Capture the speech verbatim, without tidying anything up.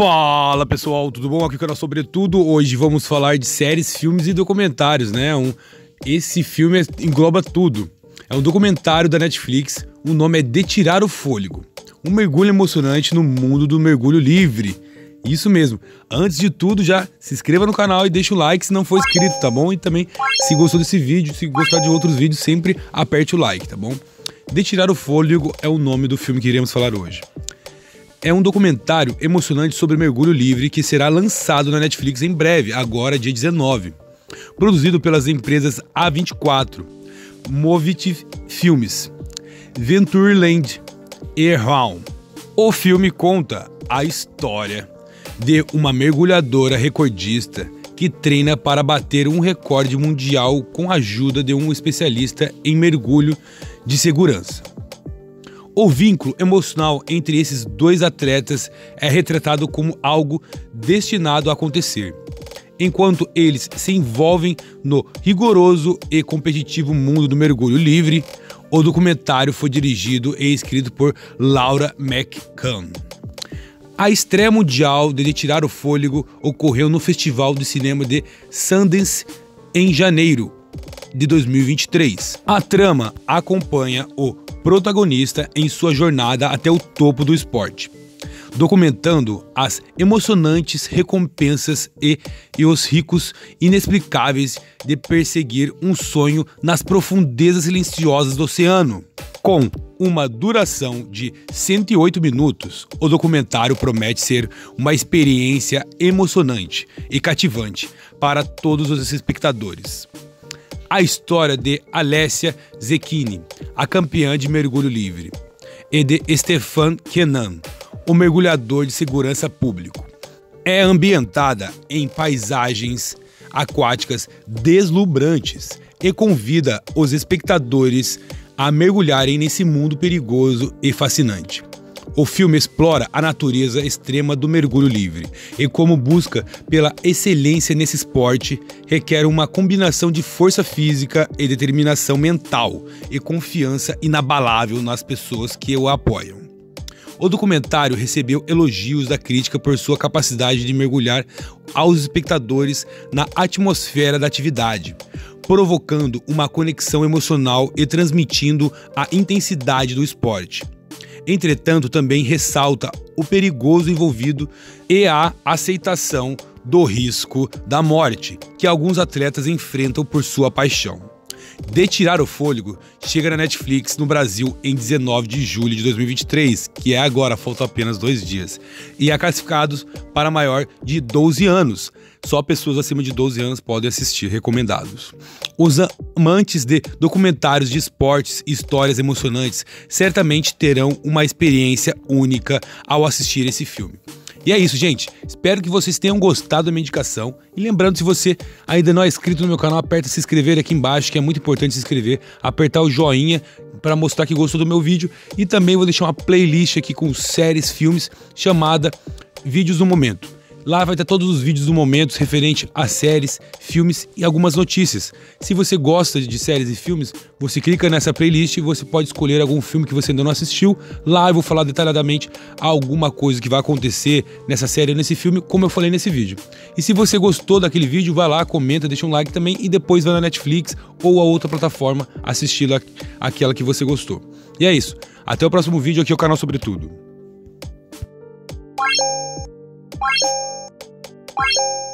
Fala pessoal, tudo bom? Aqui no canal Sobretudo. Hoje vamos falar de séries, filmes e documentários, né? Um, esse filme engloba tudo. É um documentário da Netflix, o nome é De Tirar o Fôlego. Um mergulho emocionante no mundo do mergulho livre. Isso mesmo. Antes de tudo, já se inscreva no canal e deixa o like se não for inscrito, tá bom? E também, se gostou desse vídeo, se gostar de outros vídeos, sempre aperte o like, tá bom? De Tirar o Fôlego é o nome do filme que iremos falar hoje. É um documentário emocionante sobre mergulho livre que será lançado na Netflix em breve, agora dia dezenove. Produzido pelas empresas A vinte e quatro, Movit Filmes, Ventureland e Raum. O filme conta a história de uma mergulhadora recordista que treina para bater um recorde mundial com a ajuda de um especialista em mergulho de segurança. O vínculo emocional entre esses dois atletas é retratado como algo destinado a acontecer, enquanto eles se envolvem no rigoroso e competitivo mundo do mergulho livre. O documentário foi dirigido e escrito por Laura McCann. A estreia mundial de De Tirar o Fôlego ocorreu no Festival de Cinema de Sundance em janeiro de dois mil e vinte e três. A trama acompanha o protagonista em sua jornada até o topo do esporte, documentando as emocionantes recompensas e, e os riscos inexplicáveis de perseguir um sonho nas profundezas silenciosas do oceano. Com uma duração de cento e oito minutos, o documentário promete ser uma experiência emocionante e cativante para todos os espectadores. A história de Alessia Zecchini, a campeã de mergulho livre, e de Stefan Kenan, o mergulhador de segurança público, é ambientada em paisagens aquáticas deslumbrantes e convida os espectadores a mergulharem nesse mundo perigoso e fascinante. O filme explora a natureza extrema do mergulho livre e como busca pela excelência nesse esporte requer uma combinação de força física e determinação mental e confiança inabalável nas pessoas que o apoiam. O documentário recebeu elogios da crítica por sua capacidade de mergulhar aos espectadores na atmosfera da atividade, provocando uma conexão emocional e transmitindo a intensidade do esporte. Entretanto, também ressalta o perigoso envolvido e a aceitação do risco da morte que alguns atletas enfrentam por sua paixão. De Tirar o Fôlego chega na Netflix no Brasil em dezenove de julho de dois mil e vinte e três, que é agora, faltam apenas dois dias, e é classificado para maior de doze anos. Só pessoas acima de doze anos podem assistir, recomendados. Os amantes de documentários de esportes e histórias emocionantes certamente terão uma experiência única ao assistir esse filme. E é isso, gente. Espero que vocês tenham gostado da minha indicação. E lembrando, se você ainda não é inscrito no meu canal, aperta se inscrever aqui embaixo, que é muito importante se inscrever, apertar o joinha para mostrar que gostou do meu vídeo. E também vou deixar uma playlist aqui com séries, filmes, chamada Vídeos do Momento. Lá vai estar todos os vídeos do momento referente a séries, filmes e algumas notícias. Se você gosta de séries e filmes, você clica nessa playlist e você pode escolher algum filme que você ainda não assistiu. Lá eu vou falar detalhadamente alguma coisa que vai acontecer nessa série ou nesse filme, como eu falei nesse vídeo. E se você gostou daquele vídeo, vai lá, comenta, deixa um like também e depois vai na Netflix ou a outra plataforma assistir aquela que você gostou. E é isso. Até o próximo vídeo aqui no canal Sobretudo. Bye.